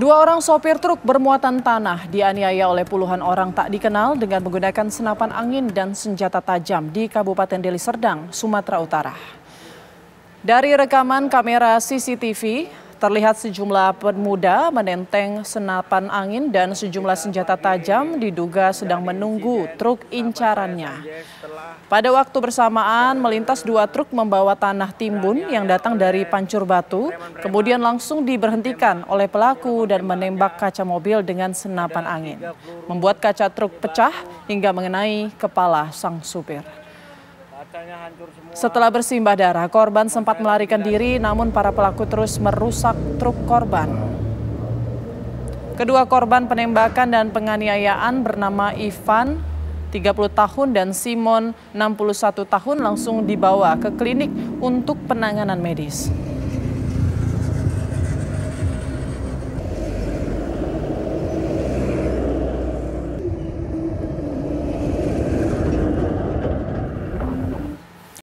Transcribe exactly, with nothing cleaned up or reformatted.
Dua orang sopir truk bermuatan tanah dianiaya oleh puluhan orang tak dikenal dengan menggunakan senapan angin dan senjata tajam di Kabupaten Deli Serdang, Sumatera Utara. Dari rekaman kamera C C T V, terlihat sejumlah pemuda menenteng senapan angin dan sejumlah senjata tajam diduga sedang menunggu truk incarannya. Pada waktu bersamaan, melintas dua truk membawa tanah timbun yang datang dari Pancur Batu, kemudian langsung diberhentikan oleh pelaku dan menembak kaca mobil dengan senapan angin, membuat kaca truk pecah hingga mengenai kepala sang supir. Setelah bersimbah darah, korban sempat melarikan diri, namun para pelaku terus merusak truk korban. Kedua korban penembakan dan penganiayaan bernama Ivan, tiga puluh tahun, dan Simon, enam puluh satu tahun, langsung dibawa ke klinik untuk penanganan medis.